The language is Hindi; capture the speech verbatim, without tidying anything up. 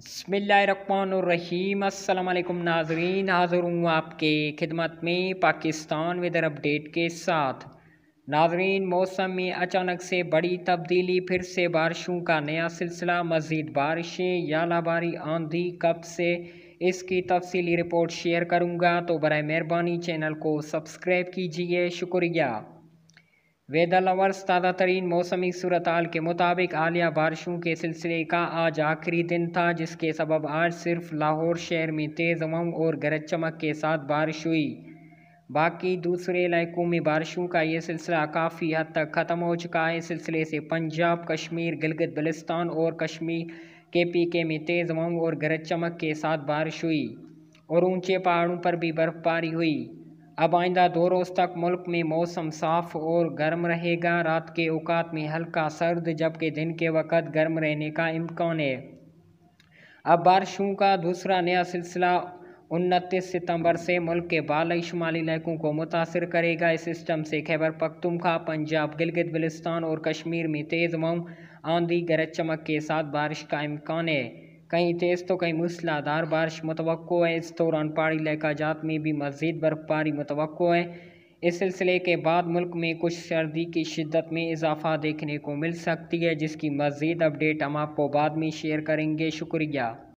बिस्मिल्लाहिर्रहमानिर्रहीम अस्सलाम वालेकुम नाजरीन, हाज़िर हूँ आपके खिदमत में पाकिस्तान वेदर अपडेट के साथ। नाजरीन, मौसम में अचानक से बड़ी तब्दीली, फिर से बारिशों का नया सिलसिला, मज़ीद बारिशें या लाबारी आंधी, कब से इसकी तफसीली रिपोर्ट शेयर करूँगा, तो बराए मेहरबानी चैनल को सब्सक्राइब कीजिए, शुक्रिया। वेदर लवर्स, ताज़ा तरीन मौसमी सूरताल के मुताबिक आलिया बारिशों के सिलसिले का आज आखिरी दिन था, जिसके सबब आज सिर्फ लाहौर शहर में तेज़ हवाओं और गरज चमक के साथ बारिश हुई। बाकी दूसरे इलाकों में बारिशों का ये सिलसिला काफ़ी हद तक ख़त्म हो चुका है। इस सिलसिले से पंजाब, कश्मीर, गिलगित बलिस्तान और कश्मीर के पी के में तेज़ हवाओं और गरज चमक के साथ बारिश हुई और ऊँचे पहाड़ों पर भी बर्फबारी हुई। अब आइंदा दो रोज़ तक मुल्क में मौसम साफ़ और गर्म रहेगा। रात के औकात में हल्का सर्द जबकि दिन के वक़्त गर्म रहने का इम्कान है। अब बारिशों का दूसरा नया सिलसिला उनतीस सितंबर से मुल्क के बालई शुमाली इलाकों को मुतासर करेगा। इस सिस्टम से खैबर पख्तूनख्वा, पंजाब, गिलगित बलिस्तान और कश्मीर में तेज़ हवाओं, आंधी, गरज चमक के साथ बारिश का इम्कान है। कहीं तेज़ तो कहीं मूसलाधार बारिश मुतवक्को है। इस दौरान पहाड़ी इलाका जात में भी मज़ीद बर्फबारी मुतवक्को है। इस सिलसिले के बाद मुल्क में कुछ सर्दी की शिद्दत में इजाफा देखने को मिल सकती है, जिसकी मज़ीद अपडेट हम आपको बाद में शेयर करेंगे, शुक्रिया।